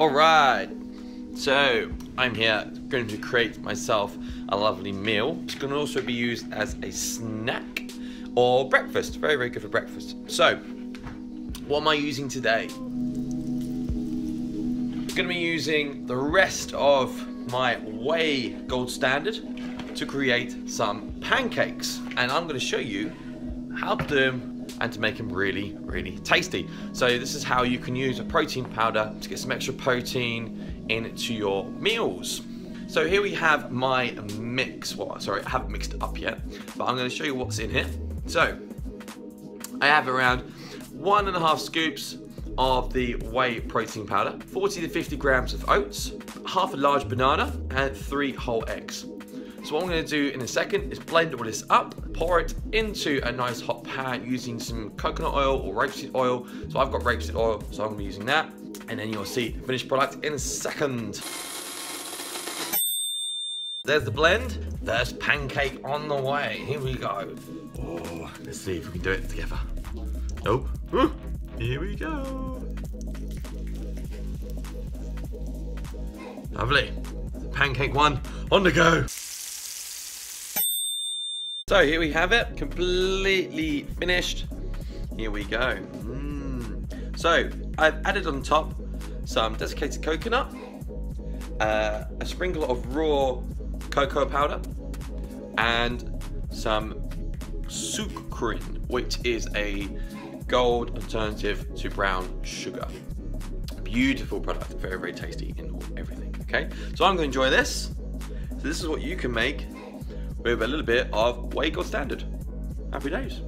Alright, so I'm here going to create myself a lovely meal. It's going to also be used as a snack or breakfast. Very, very good for breakfast. So, what am I using today? I'm going to be using the rest of my whey gold standard to create some pancakes. And I'm going to show you how to do them and to make them really, really tasty. So this is how you can use a protein powder to get some extra protein into your meals. So here we have my mix. Well, sorry, I haven't mixed it up yet, but I'm gonna show you what's in here. So I have around 1.5 scoops of the whey protein powder, 40 to 50 grams of oats, half a large banana, and 3 whole eggs. So what I'm going to do in a second is blend all this up, pour it into a nice hot pan using some coconut oil or rapeseed oil. So I've got rapeseed oil, so I'm going to be using that. And then you'll see the finished product in a second. There's the blend. There's pancake on the way. Here we go. Oh, let's see if we can do it together. Oh, here we go. Lovely. The pancake one on the go. So here we have it, completely finished. Here we go. So I've added on top some desiccated coconut, a sprinkle of raw cocoa powder, and some sukrin, which is a gold alternative to brown sugar. Beautiful product, very, very tasty in everything, okay? So I'm gonna enjoy this. So this is what you can make with a little bit of whey gold standard. Happy days.